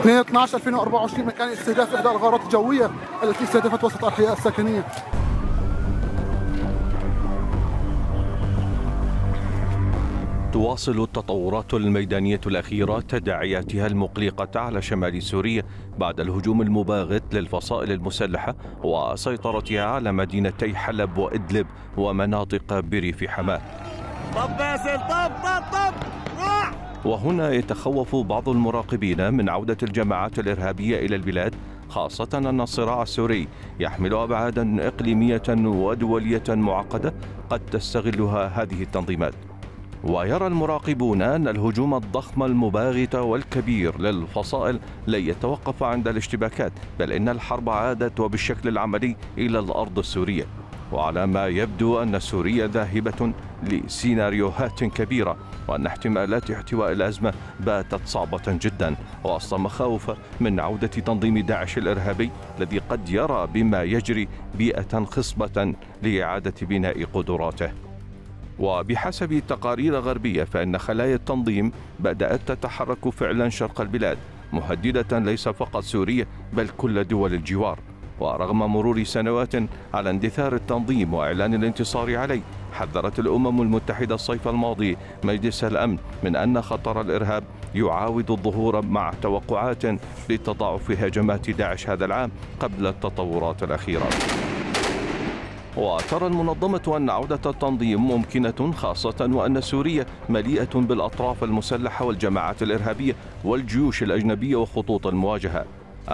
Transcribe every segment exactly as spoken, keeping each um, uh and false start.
اثنين اثناشر ألفين وأربعة وعشرين مكان استهداف إحدى الغارات الجوية التي استهدفت وسط الأحياء السكنية. تواصل التطورات الميدانية الأخيرة تداعياتها المقلقة على شمال سوريا بعد الهجوم المباغت للفصائل المسلحة وسيطرتها على مدينتي حلب وإدلب ومناطق بريف حماة. طب باسل طب طب طب راح. وهنا يتخوف بعض المراقبين من عودة الجماعات الإرهابية إلى البلاد، خاصة أن الصراع السوري يحمل أبعاداً إقليمية ودولية معقدة قد تستغلها هذه التنظيمات. ويرى المراقبون أن الهجوم الضخم المباغت والكبير للفصائل لن يتوقف عند الاشتباكات، بل إن الحرب عادت وبالشكل العملي إلى الأرض السورية، وعلى ما يبدو أن سوريا ذاهبة لسيناريوهات كبيرة، وأن احتمالات احتواء الأزمة باتت صعبة جدا، وأصل مخاوف من عودة تنظيم داعش الإرهابي الذي قد يرى بما يجري بيئة خصبة لإعادة بناء قدراته. وبحسب تقارير غربية فإن خلايا التنظيم بدأت تتحرك فعلا شرق البلاد، مهددة ليس فقط سوريا بل كل دول الجوار. ورغم مرور سنوات على اندثار التنظيم وإعلان الانتصار عليه، حذرت الأمم المتحدة الصيف الماضي مجلس الأمن من أن خطر الإرهاب يعاود الظهور مع توقعات لتضاعف هجمات داعش هذا العام قبل التطورات الأخيرة. وترى المنظمة أن عودة التنظيم ممكنة، خاصة وأن سوريا مليئة بالأطراف المسلحة والجماعات الإرهابية والجيوش الأجنبية وخطوط المواجهة.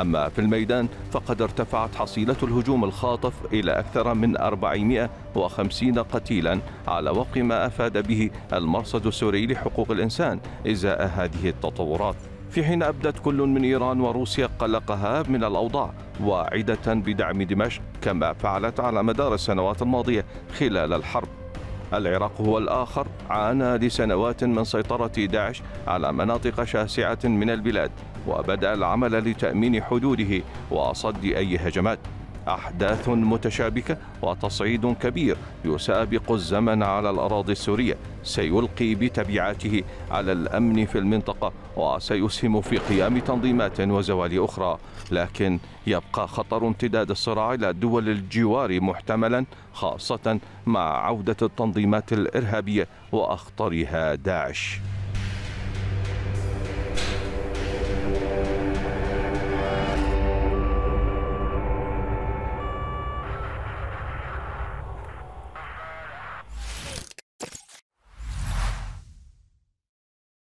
أما في الميدان فقد ارتفعت حصيلة الهجوم الخاطف إلى أكثر من أربعمئة وخمسين قتيلا، على وفق ما أفاد به المرصد السوري لحقوق الإنسان إزاء هذه التطورات، في حين أبدت كل من إيران وروسيا قلقها من الأوضاع، واعدة بدعم دمشق كما فعلت على مدار السنوات الماضية خلال الحرب. العراق هو الآخر، عانى لسنوات من سيطرة داعش على مناطق شاسعة من البلاد، وبدأ العمل لتأمين حدوده وصد أي هجمات. أحداث متشابكة وتصعيد كبير يسابق الزمن على الأراضي السورية سيلقي بتبعاته على الأمن في المنطقة، وسيسهم في قيام تنظيمات وزوال أخرى، لكن يبقى خطر امتداد الصراع إلى دول الجوار محتملا، خاصة مع عودة التنظيمات الإرهابية وأخطرها داعش.